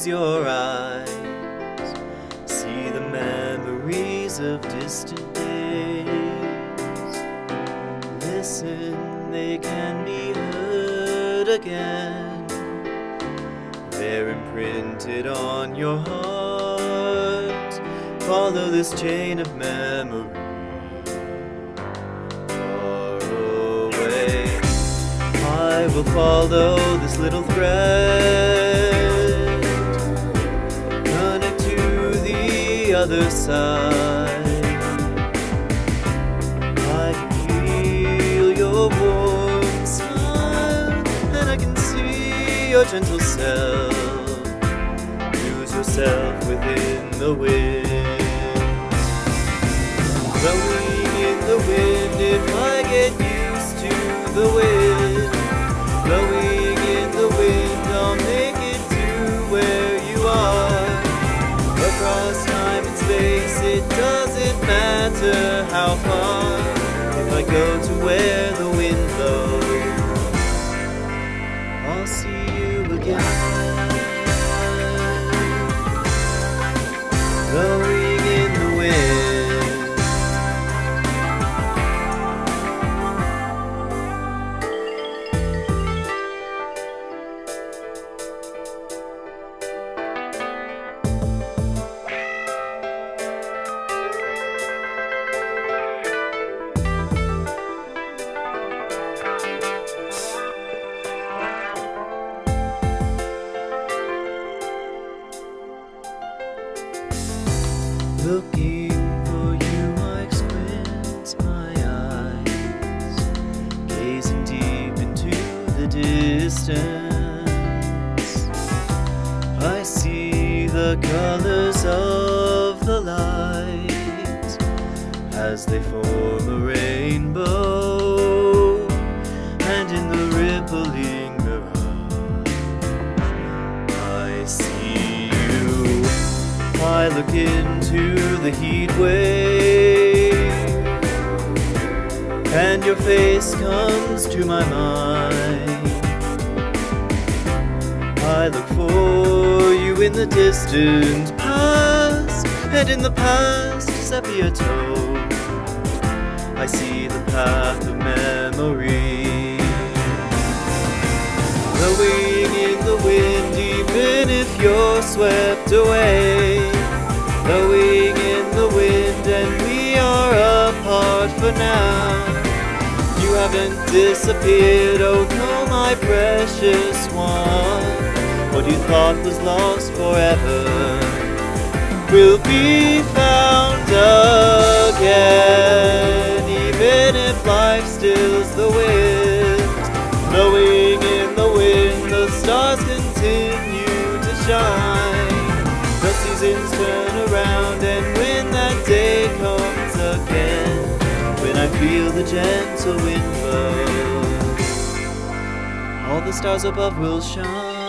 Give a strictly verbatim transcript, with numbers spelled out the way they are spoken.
close your eyes, see the memories of distant days. Listen, they can be heard again. They're imprinted on your heart. Follow this chain of memories. I will follow this little thread, connect to the other side. I can feel your warm smile, and I can see your gentle self. Lose yourself within the wind, blowing in the wind. If I get used to the wind, blowing in the wind, I'll make it to where you are. Across time and space, it doesn't matter how far, if I go to where the wind blows, I'll see you again. Blowing in the wind. Looking for you, I squint my eyes, gazing deep into the distance. I see the colors of the light as they form a rainbow, and in the rippling mirage, I see you. I look in to the heat wave, and your face comes to my mind. I look for you in the distant past, and in the past sepia tone, I see the path of memory. Blowing in the wind, even if you're swept away. Blowing in the wind, and we are apart for now. You haven't disappeared, oh no, my precious one. What you thought was lost forever will be found again, even if life stills the wind. Blowing in the wind, the stars continue to shine. The seasons turn around, and when that day comes again, when I feel the gentle wind blow, all the stars above will shine.